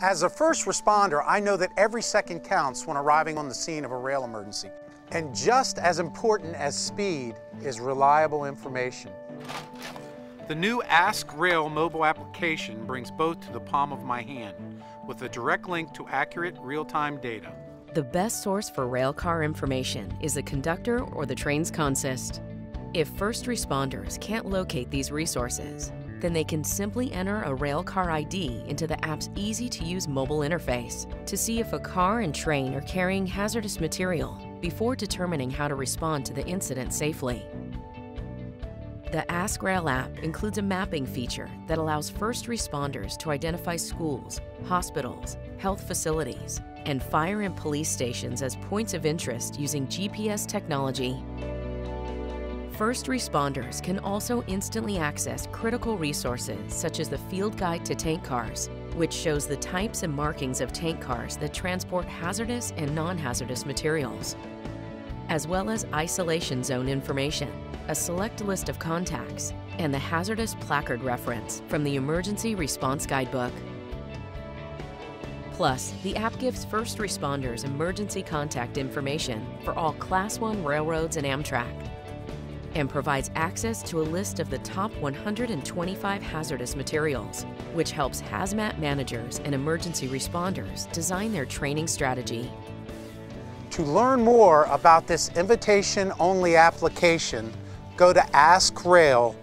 As a first responder, I know that every second counts when arriving on the scene of a rail emergency. And just as important as speed is reliable information. The new AskRail mobile application brings both to the palm of my hand, with a direct link to accurate real-time data. The best source for railcar information is the conductor or the train's consist. If first responders can't locate these resources, then they can simply enter a railcar ID into the app's easy-to-use mobile interface to see if a car and train are carrying hazardous material before determining how to respond to the incident safely. The AskRail app includes a mapping feature that allows first responders to identify schools, hospitals, health facilities, and fire and police stations as points of interest using GPS technology. First responders can also instantly access critical resources such as the Field Guide to Tank Cars, which shows the types and markings of tank cars that transport hazardous and non-hazardous materials, as well as isolation zone information, a select list of contacts, and the hazardous placard reference from the Emergency Response Guidebook. Plus, the app gives first responders emergency contact information for all Class I railroads and Amtrak, and provides access to a list of the top 125 hazardous materials, which helps hazmat managers and emergency responders design their training strategy. To learn more about this invitation-only application, go to askrail.us.